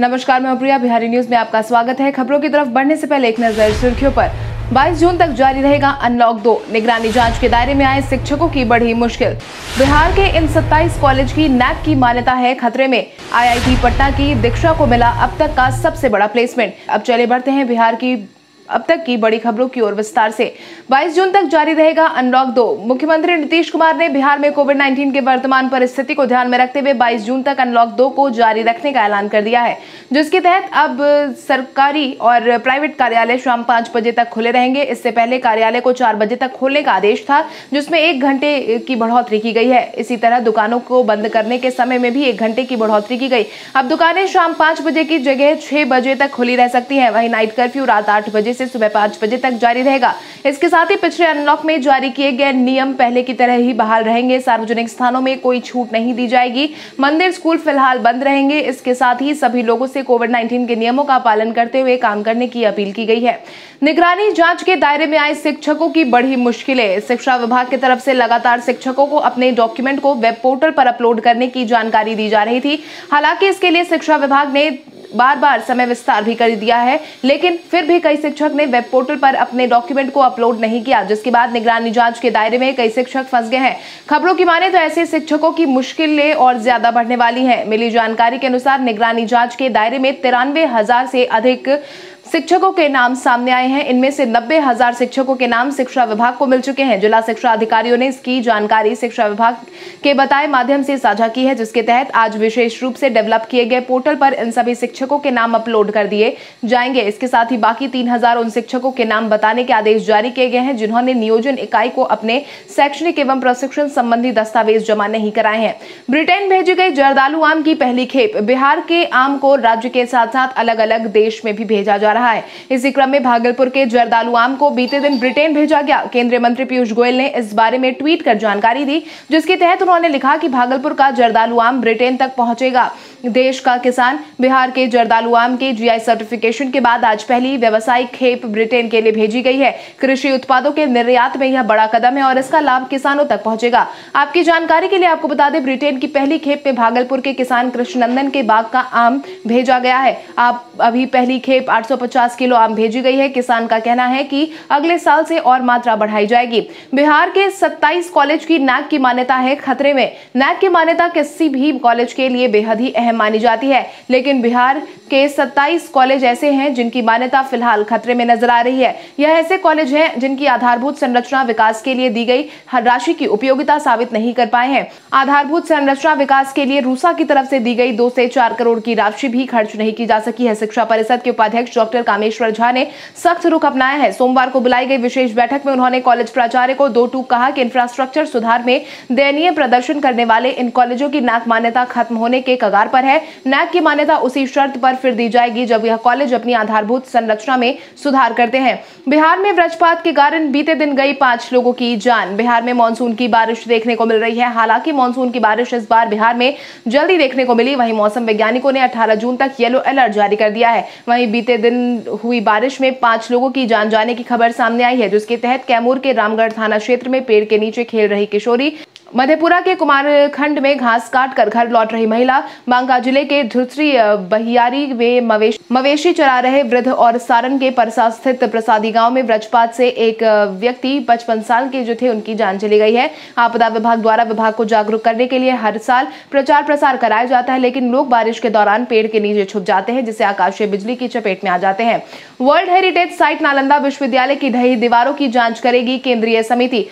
नमस्कार, मैं प्रिया बिहारी, न्यूज में आपका स्वागत है। खबरों की तरफ बढ़ने से पहले एक नजर सुर्खियों पर। 22 जून तक जारी रहेगा अनलॉक 2। निगरानी जांच के दायरे में आए शिक्षकों की बढ़ी मुश्किल। बिहार के इन 27 कॉलेज की NAAC की मान्यता है खतरे में। IIT पटना की दीक्षा को मिला अब तक का सबसे बड़ा प्लेसमेंट। अब चले बढ़ते हैं बिहार की अब तक की बड़ी खबरों की ओर विस्तार से। 22 जून तक जारी रहेगा अनलॉक 2। मुख्यमंत्री नीतीश कुमार ने बिहार में कोविड-19 के वर्तमान परिस्थिति को ध्यान में रखते हुए 22 जून तक अनलॉक 2 को जारी रखने का ऐलान कर दिया है, जिसके तहत अब सरकारी और प्राइवेट कार्यालय शाम 5 बजे तक खुले रहेंगे। इससे पहले कार्यालय को 4 बजे तक खोलने का आदेश था, जिसमें 1 घंटे की बढ़ोतरी की गई है। इसी तरह दुकानों को बंद करने के समय में भी 1 घंटे की बढ़ोतरी की गई। अब दुकानें शाम 5 बजे की जगह 6 बजे तक खुली रह सकती है। वहीं नाइट कर्फ्यू रात 8 बजे से सुबह 5 बजे तक जारी रहेगा। इसके साथ ही पिछले अनलॉक में जारी किए गए नियम पहले की तरह ही बहाल रहेंगे। सार्वजनिक स्थानों में कोई छूट नहीं दी जाएगी। मंदिर स्कूल फिलहाल बंद रहेंगे। इसके साथ ही सभी लोगों से कोविड-19 के नियमों का पालन करते हुए काम करने की अपील की गई है। निगरानी जांच के दायरे में आए शिक्षकों की बढ़ी मुश्किलें। शिक्षा विभाग की तरफ से लगातार शिक्षकों को अपने डॉक्यूमेंट को वेब पोर्टल पर अपलोड करने की जानकारी दी जा रही थी। हालांकि इसके लिए शिक्षा विभाग ने बार बार समय विस्तार भी कर दिया है, लेकिन फिर भी कई शिक्षक ने वेब पोर्टल पर अपने डॉक्यूमेंट को अपलोड नहीं किया, जिसके बाद निगरानी जांच के दायरे में कई शिक्षक फंस गए हैं। खबरों की माने तो ऐसे शिक्षकों की मुश्किलें और ज्यादा बढ़ने वाली हैं। मिली जानकारी के अनुसार निगरानी जांच के दायरे में 93,000 से अधिक शिक्षकों के नाम सामने आए हैं। इनमें से 90,000 शिक्षकों के नाम शिक्षा विभाग को मिल चुके हैं। जिला शिक्षा अधिकारियों ने इसकी जानकारी शिक्षा विभाग के बताए माध्यम से साझा की है, जिसके तहत आज विशेष रूप से डेवलप किए गए पोर्टल पर इन सभी शिक्षकों के नाम अपलोड कर दिए जाएंगे। इसके साथ ही बाकी 3,000 उन शिक्षकों के नाम बताने के आदेश जारी किए गए हैं, जिन्होंने नियोजन इकाई को अपने शैक्षणिक एवं प्रशिक्षण संबंधी दस्तावेज जमा नहीं कराए हैं। ब्रिटेन भेजी गई जर्दालू आम की पहली खेप। बिहार के आम को राज्य के साथ साथ अलग अलग देश में भी भेजा जा रहा है। इसी क्रम में भागलपुर के जर्दालू आम को बीते दिन ब्रिटेन भेजा गया। केंद्रीय मंत्री पीयूष गोयल ने इस बारे में ट्वीट कर जानकारी दी, जिसके तहत उन्होंने लिखा कि भागलपुर का जर्दालू आम ब्रिटेन तक पहुंचेगा। देश का किसान बिहार के जर्दालू आम के जीआई सर्टिफिकेशन के बाद आज पहली व्यावसायिक खेप ब्रिटेन के लिए भेजी गई है। कृषि उत्पादों के निर्यात में यह बड़ा कदम है और इसका लाभ किसानों तक पहुंचेगा। आपकी जानकारी के लिए आपको बता दें, ब्रिटेन की पहली खेप में भागलपुर के किसान कृष्णनंदन के बाग का आम भेजा गया है। आप अभी पहली खेप 850 किलो आम भेजी गई है। किसान का कहना है कि अगले साल से और मात्रा बढ़ाई जाएगी। बिहार के 27 कॉलेज की NAAC की मान्यता है खतरे में। NAAC की मान्यता किसी भी कॉलेज के लिए बेहद ही अहम मानी जाती है, लेकिन बिहार के 27 कॉलेज ऐसे हैं जिनकी मान्यता फिलहाल खतरे में नजर आ रही है। यह ऐसे कॉलेज हैं जिनकी आधारभूत संरचना विकास के लिए दी गई राशि की उपयोगिता साबित नहीं कर पाए हैं। आधारभूत संरचना विकास के लिए रूसा की तरफ से दी गई 2 से 4 करोड़ की राशि भी खर्च नहीं की जा सकी है। शिक्षा परिषद के उपाध्यक्ष डॉक्टर कामेश्वर झा ने सख्त रुख अपनाया है। सोमवार को बुलाई गई विशेष बैठक में उन्होंने कॉलेज प्राचार्य को दो टूक कहा कि इंफ्रास्ट्रक्चर सुधार में दयनीय प्रदर्शन करने वाले इन कॉलेजों की NAAC मान्यता खत्म होने के कगार पर है। NAAC की मान्यता उसी शर्त पर फिर दी जाएगी जब यह कॉलेज अपनी आधारभूत संरचना में सुधार करते हैं। बिहार में वज्रपात के कारण बीते दिन गई 5 लोगों की जान। बिहार में मानसून की बारिश देखने को मिल रही है। हालांकि मानसून की बारिश इस बार बिहार में जल्दी देखने को मिली। वहीं मौसम वैज्ञानिकों ने 18 जून तक येलो अलर्ट जारी कर दिया है। वहीं बीते दिन हुई बारिश में 5 लोगों की जान जाने की खबर सामने आई है, जिसके तहत कैमूर के रामगढ़ थाना क्षेत्र में पेड़ के नीचे खेल रही किशोरी, मधेपुरा के कुमारखंड में घास काटकर घर लौट रही महिला, बांका जिले के धुसरी बहियारी में मवेशी चरा रहे वृद्ध और सारण के परसा स्थित प्रसादी गांव में वज्रपात से एक व्यक्ति 55 साल के जो थे उनकी जान चली गई है। आपदा विभाग द्वारा विभाग को जागरूक करने के लिए हर साल प्रचार प्रसार कराया जाता है, लेकिन लोग बारिश के दौरान पेड़ के नीचे छुप जाते हैं, जिससे आकाशीय बिजली की चपेट में आ जाते हैं। वर्ल्ड हेरिटेज साइट नालंदा विश्वविद्यालय की ढही दीवारों की जाँच करेगी केंद्रीय समिति।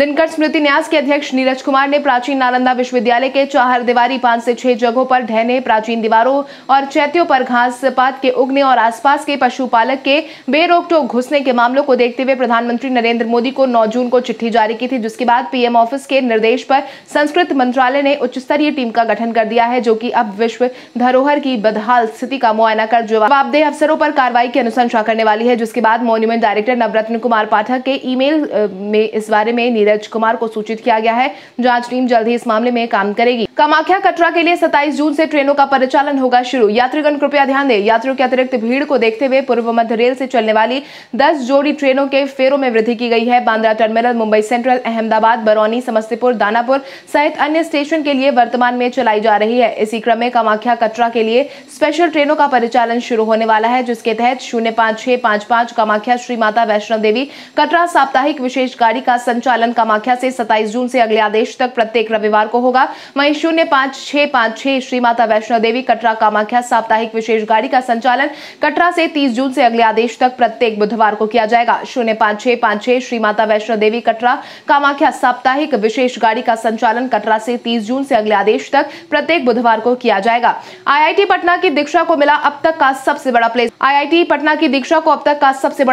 दिनकर स्मृति न्यास के अध्यक्ष नीरज कुमार ने प्राचीन नालंदा विश्वविद्यालय के चार दीवारी 5 से 6 जगहों पर ढहने, प्राचीन दीवारों और चैत्यों पर घासपात के उगने और आसपास के पशुपालक के बेरोक टोक घुसने के मामलों को देखते हुए प्रधानमंत्री नरेंद्र मोदी को 9 जून को चिट्ठी जारी की थी, जिसके बाद पीएम ऑफिस के निर्देश पर संस्कृत मंत्रालय ने उच्च स्तरीय टीम का गठन कर दिया है, जो की अब विश्व धरोहर की बदहाल स्थिति का मुआयना कर जवाबदेह अफसरों पर कार्रवाई की अनुशंसा करने वाली है। जिसके बाद मॉन्यूमेंट डायरेक्टर नवरत्न कुमार पाठक के ईमेल में इस बारे में नीरज कुमार को सूचित किया गया है। जांच टीम जल्द ही इस मामले में काम करेगी। कामाख्या कटरा के लिए 27 जून से ट्रेनों का परिचालन होगा शुरू। यात्रीगण कृपया ध्यान दें। यात्रियों के अतिरिक्त भीड़ को देखते हुए पूर्व मध्य रेल से चलने वाली 10 जोड़ी ट्रेनों के फेरों में वृद्धि की गई है। बांद्रा टर्मिनल, मुंबई सेंट्रल, अहमदाबाद, बरौनी, समस्तीपुर, दानापुर सहित अन्य स्टेशन के लिए वर्तमान में चलाई जा रही है। इसी क्रम में कामाख्या कटरा के लिए स्पेशल ट्रेनों का परिचालन शुरू होने वाला है, जिसके तहत 05655 कामाख्या श्री माता वैष्णो देवी कटरा साप्ताहिक विशेष गाड़ी का संचालन कामाख्या से 27 जून से अगले आदेश तक प्रत्येक रविवार को होगा। वहीं 05656 श्री माता वैष्णो देवी कटरा कामाख्या साप्ताहिक विशेष गाड़ी का संचालन कटरा से 30 जून से अगले आदेश तक प्रत्येक बुधवार को किया जाएगा। 05656 श्री माता वैष्णो देवी कटरा कामाख्या साप्ताहिक विशेष गाड़ी का संचालन कटरा से 30 जून से अगले आदेश तक प्रत्येक बुधवार को किया जाएगा। आईआईटी पटना की दीक्षा को मिला अब तक का सबसे बड़ा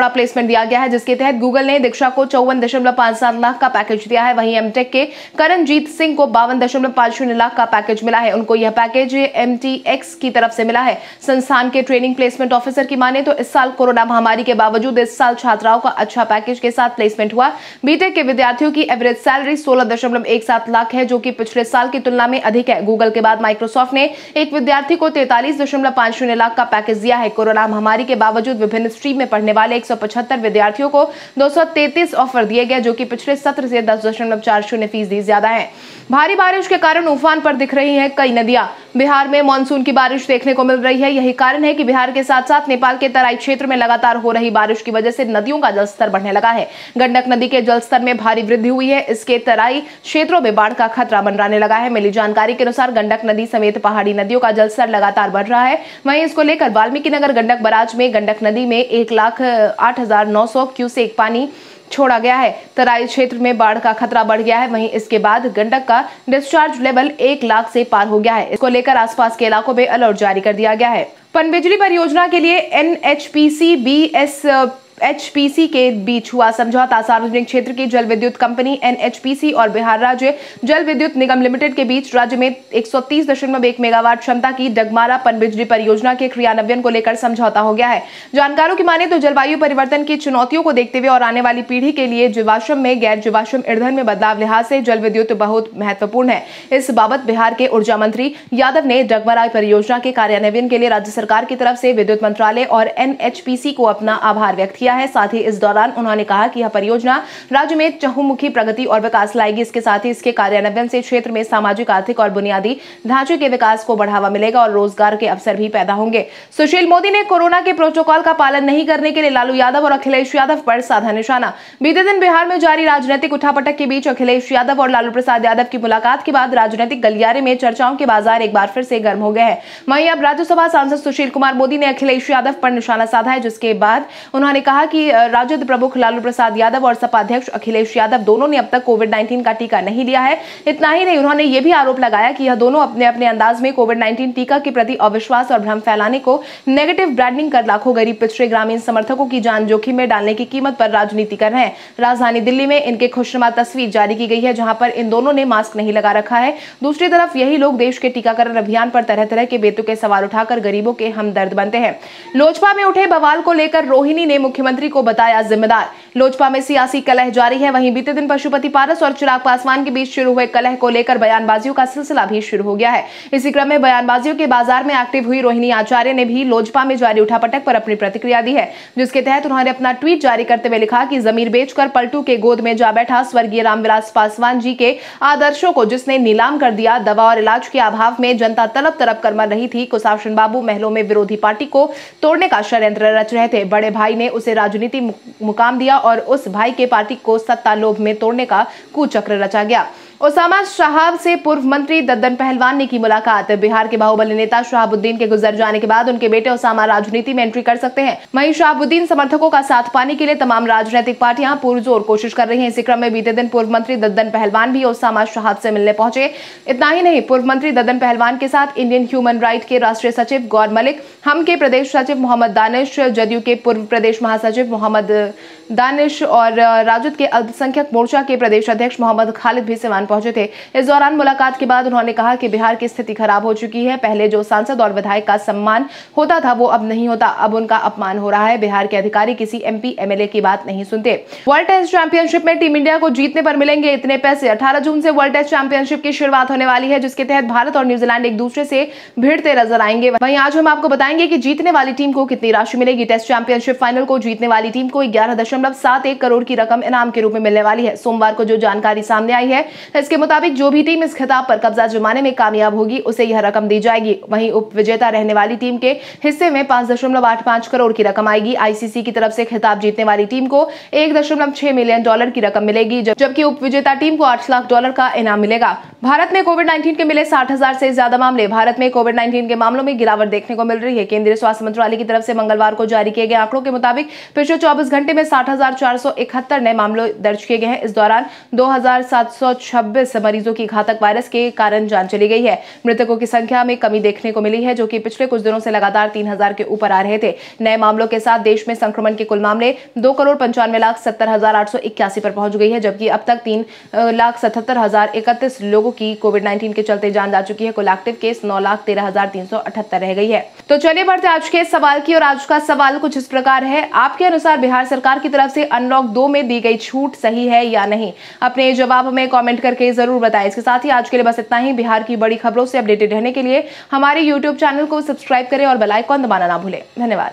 प्लेसमेंट दिया गया है, जिसके तहत गूगल ने दीक्षा को 54.57 लाख का पैकेज दिया है। वहीं एमटेक के करणजीत सिंह को 52.50 लाख का पैकेज मिला है। उनको यह पैकेज एमटीएक्स की तरफ से मिला है। संस्थान के ट्रेनिंग प्लेसमेंट ऑफिसर की माने तो इस साल कोरोना महामारी के बावजूद इस साल छात्राओं का अच्छा पैकेज के साथ प्लेसमेंट हुआ। बीटेक के विद्यार्थियों की एवरेज सैलरी 16.17 लाख है, जो कि पिछले साल की तुलना में अधिक है। गूगल के बाद माइक्रोसॉफ्ट ने एक विद्यार्थी को 43.50 लाख का पैकेज दिया है। कोरोना महामारी के बावजूद विभिन्न स्ट्रीम में पढ़ने वाले 175 विद्यार्थियों को 233 ऑफर दिए गए, जो कि पिछले सत्र से 10.40% ज्यादा है। भारी बारिश के कारण उफान पर दिख रही है कई नदियां। बिहार में मानसून की बारिश देखने को मिल रही है। यही कारण है कि बिहार के साथ साथ नेपाल के तराई क्षेत्र में लगातार हो रही बारिश की वजह से नदियों का जलस्तर बढ़ने लगा है। गंडक नदी के जलस्तर में भारी वृद्धि हुई है। इसके तराई क्षेत्रों में बाढ़ का खतरा मंडराने लगा है। मिली जानकारी के अनुसार गंडक नदी समेत पहाड़ी नदियों का जलस्तर लगातार बढ़ रहा है। वहीं इसको लेकर वाल्मीकिनगर गंडक बराज में गंडक नदी में 1,08,900 क्यूसेक पानी छोड़ा गया है। तराई क्षेत्र में बाढ़ का खतरा बढ़ गया है। वहीं इसके बाद गंडक का डिस्चार्ज लेवल 1 लाख से पार हो गया है। इसको लेकर आसपास के इलाकों में अलर्ट जारी कर दिया गया है। पनबिजली परियोजना के लिए एनएचपीसी एचपीसी के बीच हुआ समझौता। सार्वजनिक क्षेत्र की जल विद्युत कंपनी एनएचपीसी और बिहार राज्य जल विद्युत निगम लिमिटेड के बीच राज्य में 130.1 मेगावाट क्षमता की डगमारा पनबिजली परियोजना के क्रियान्वयन को लेकर समझौता हो गया है। जानकारों की माने तो जलवायु परिवर्तन की चुनौतियों को देखते हुए और आने वाली पीढ़ी के लिए जीवाश्म में गैर जीवाश्म ईंधन में बदलाव लिहाज से जल विद्युत बहुत महत्वपूर्ण है। इस बाबत बिहार के ऊर्जा मंत्री यादव ने डगमारा परियोजना के कार्यान्वयन के लिए राज्य सरकार की तरफ से विद्युत मंत्रालय और एनएचपीसी को अपना आभार व्यक्त किया है। साथ ही इस दौरान उन्होंने कहा कि यह परियोजना राज्य में चहुमुखी प्रगति और विकास लाएगी। इसके साथ ही इसके कार्यान्वयन से क्षेत्र में सामाजिक, आर्थिक और बुनियादी ढांचे के विकास को बढ़ावा मिलेगा और रोजगार के अवसर भी पैदा होंगे। सुशील मोदी ने कोरोना के प्रोटोकॉल का पालन नहीं करने के लिए लालू यादव और अखिलेश यादव पर साधा निशाना। बीते दिन बिहार में जारी राजनीतिक उठापटक के बीच अखिलेश यादव और लालू प्रसाद यादव की मुलाकात के बाद राजनीतिक गलियारे में चर्चाओं के बाजार एक बार फिर से गर्म हो गए हैं। वहीं अब राज्यसभा सांसद सुशील कुमार मोदी ने अखिलेश यादव पर निशाना साधा है, जिसके बाद उन्होंने कहा कि राजद प्रमुख लालू प्रसाद यादव और सपा अध्यक्ष अखिलेश यादव दोनों ने अब तक कोविड-19 का टीका नहीं लिया है। इतना ही नहीं, उन्होंने ये भी आरोप लगाया कि यह दोनों अपने अपने अंदाज में कोविड-19 टीका के प्रति अविश्वास और भ्रम फैलाने को नेगेटिव ब्रांडिंग कर लाखों गरीब, पिछड़े, ग्रामीण समर्थकों की जान जोखिम में डालने की कीमत पर राजनीति कर रहे हैं। राजधानी दिल्ली में इनके खुशनुमा तस्वीर जारी की गई है, जहां पर इन दोनों ने मास्क नहीं लगा रखा है। दूसरी तरफ यही लोग देश के टीकाकरण अभियान पर तरह तरह के बेतुके सवाल उठाकर गरीबों के हमदर्द बनते हैं। लोजपा में उठे बवाल को लेकर रोहिणी ने मुख्यमंत्री को बताया जिम्मेदार। लोजपा में सियासी कलह जारी है। वहीं बीते दिन पशुपति पारस और चिराग पासवान के बीच शुरू हुए कलह को लेकर बयानबाजियों का सिलसिला भी शुरू हो गया है। इसी क्रम में बयानबाजियों के बाजार में एक्टिव हुई रोहिणी आचार्य ने भी लोजपा में जारी उठापटक पर अपनी प्रतिक्रिया दी है, जिसके तहत उन्होंने अपना ट्वीट जारी करते हुए लिखा कि जमीर बेचकर पलटू के गोद में जा बैठा स्वर्गीय रामविलास पासवान जी के आदर्शों को जिसने नीलाम कर दिया। दवा और इलाज के अभाव में जनता तड़प तड़प कर मर रही थी। कुशासन बाबू महलों में विरोधी पार्टी को तोड़ने का षड्यंत्र रच रहे थे। बड़े भाई ने उसे राजनीति मुकाम दिया और उस भाई के पार्टी को सत्ता लोभ में तोड़ने का कुचक्र रचा गया। ओसामा शहाब से पूर्व मंत्री ददन पहलवान ने की मुलाकात। बिहार के बाहुबली नेता शहाबुद्दीन के गुजर जाने के बाद उनके बेटे ओसामा राजनीति में एंट्री कर सकते हैं। वहीं शहाबुद्दीन समर्थकों का साथ पाने के लिए तमाम राजनीतिक पार्टियां पुरजोर कोशिश कर रही हैं। इसी क्रम में बीते दिन पूर्व मंत्री ददन पहलवान भी ओसामा शहाब से मिलने पहुंचे। इतना ही नहीं, पूर्व मंत्री ददन पहलवान के साथ इंडियन ह्यूमन राइट के राष्ट्रीय सचिव गौर मलिक, हम के प्रदेश सचिव मोहम्मद दानिश, जदयू के पूर्व प्रदेश महासचिव मोहम्मद दानिश और राजद के अल्पसंख्यक मोर्चा के प्रदेश अध्यक्ष मोहम्मद खालिद भी पहुंचे थे। इस दौरान मुलाकात के बाद उन्होंने कहा कि बिहार की स्थिति खराब हो चुकी है। पहले जो सांसद और विधायक का सम्मान होता था वो अब नहीं होता, अब उनका अपमान हो रहा है। बिहार के अधिकारी किसी एमपी एमएलए की बात नहीं सुनते। वर्ल्ड टेस्ट चैंपियनशिप में टीम इंडिया को जीतने पर मिलेंगे इतने पैसे। 18 जून से वर्ल्ड टेस्ट चैंपियनशिप की शुरुआत होने वाली है, जिसके तहत भारत और न्यूजीलैंड एक दूसरे से भिड़ते नजर आएंगे। वहीं आज हम आपको बताएंगे कि जीतने वाली टीम को कितनी राशि मिलेगी। टेस्ट चैंपियनशिप फाइनल को जीतने वाली टीम को 11.71 करोड़ की रकम इनाम के रूप में मिलने वाली है। सोमवार को जो जानकारी सामने आई है इसके मुताबिक जो भी टीम इस खिताब पर कब्जा जमाने में कामयाब होगी उसे यह रकम दी जाएगी। वहीं उप विजेता रहने वाली टीम के हिस्से में 5.85 करोड़ की रकम आएगी। आईसीसी की तरफ से खिताब जीतने वाली टीम को $1.6 मिलियन की रकम मिलेगी, जबकि उप विजेता टीम को $8 लाख का इनाम मिलेगा। भारत में कोविड-19 के मिले 60,000 से ज्यादा मामले। भारत में कोविड-19 के मामलों में गिरावट देखने को मिल रही है। केंद्रीय स्वास्थ्य मंत्रालय की तरफ से मंगलवार को जारी किए गए आंकड़ों के मुताबिक पिछले 24 घंटे में 60,471 नए मामलों दर्ज किए गए हैं। इस दौरान 2,726 मरीजों की घातक वायरस के कारण जान चली गई है। मृतकों की संख्या में कमी देखने को मिली है, जो कि पिछले कुछ दिनों से लगातार 3,000 के ऊपर आ रहे थे। नए मामलों के साथ देश में संक्रमण के कुल मामले 2,95,70,881 पर पहुंच गई है, जबकि अब तक 3,77,031 लोगों की कोविड-19 के चलते जान जा चुकी है। कुल एक्टिव केस 9,13,378 रह गई है। तो चलिए बढ़ते आज के सवाल की और आज का सवाल कुछ इस प्रकार है, आपके अनुसार बिहार सरकार की तरफ से अनलॉक 2 में दी गई छूट सही है या नहीं? अपने जवाब हमें कमेंट करके जरूर बताएं। इसके साथ ही आज के लिए बस इतना ही। बिहार की बड़ी खबरों से अपडेटेड रहने के लिए हमारे YouTube चैनल को सब्सक्राइब करें और बेल आइकॉन दबाना ना भूलें। धन्यवाद।